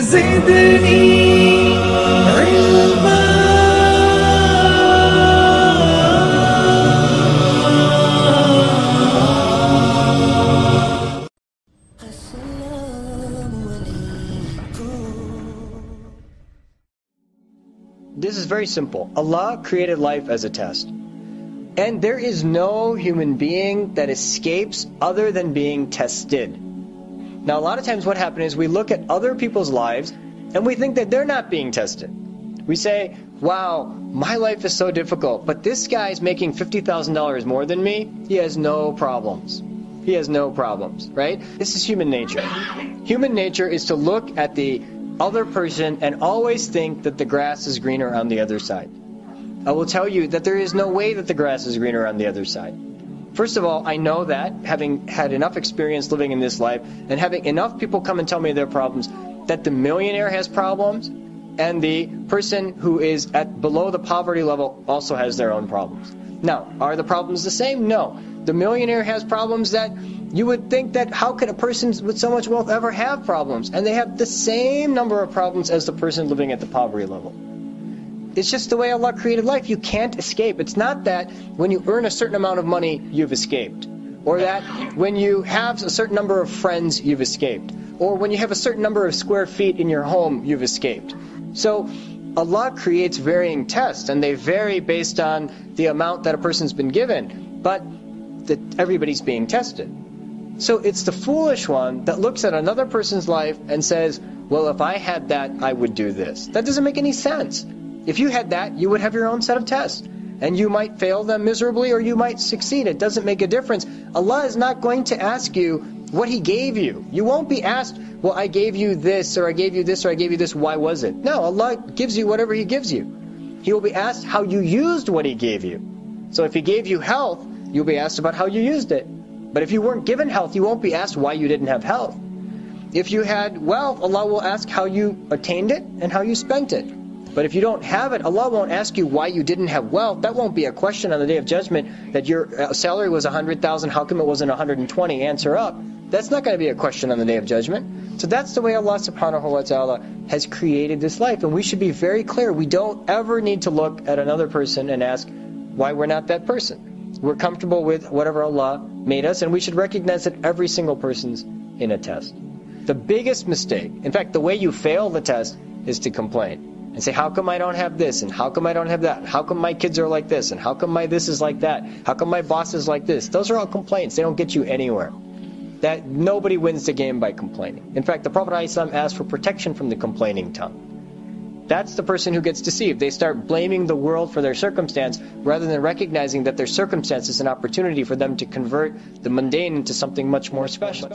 زدني علما. This is very simple. Allah created life as a test. And there is no human being that escapes other than being tested. Now, a lot of times what happens is we look at other people's lives and we think that they're not being tested. We say, wow, my life is so difficult, but this guy's making $50,000 more than me. He has no problems. He has no problems, right? This is human nature. Human nature is to look at the other person and always think that the grass is greener on the other side. I will tell you that there is no way that the grass is greener on the other side. First of all, I know that, having had enough experience living in this life and having enough people come and tell me their problems, that the millionaire has problems and the person who is at below the poverty level also has their own problems. Now, are the problems the same? No. The millionaire has problems that you would think that how could a person with so much wealth ever have problems? And they have the same number of problems as the person living at the poverty level. It's just the way Allah created life. You can't escape. It's not that when you earn a certain amount of money, you've escaped. Or that when you have a certain number of friends, you've escaped. Or when you have a certain number of square feet in your home, you've escaped. So Allah creates varying tests, and they vary based on the amount that a person's been given. But everybody's being tested. So it's the foolish one that looks at another person's life and says, well, if I had that, I would do this. That doesn't make any sense. If you had that, you would have your own set of tests. And you might fail them miserably or you might succeed. It doesn't make a difference. Allah is not going to ask you what He gave you. You won't be asked, well, I gave you this or I gave you this or I gave you this. Why was it? No, Allah gives you whatever He gives you. He will be asked how you used what He gave you. So if He gave you health, you'll be asked about how you used it. But if you weren't given health, you won't be asked why you didn't have health. If you had wealth, Allah will ask how you attained it and how you spent it. But if you don't have it, Allah won't ask you why you didn't have wealth. That won't be a question on the Day of Judgment that your salary was $100,000, how come it wasn't $120,000? Answer up. That's not going to be a question on the Day of Judgment. So that's the way Allah subhanahu wa ta'ala has created this life. And we should be very clear. We don't ever need to look at another person and ask why we're not that person. We're comfortable with whatever Allah made us, and we should recognize that every single person's in a test. The biggest mistake, in fact, the way you fail the test is to complain. And say, how come I don't have this? And how come I don't have that? How come my kids are like this? And how come my this is like that? How come my boss is like this? Those are all complaints. They don't get you anywhere. That nobody wins the game by complaining. In fact, the Prophet ﷺ asked for protection from the complaining tongue. That's the person who gets deceived. They start blaming the world for their circumstance rather than recognizing that their circumstance is an opportunity for them to convert the mundane into something much more special.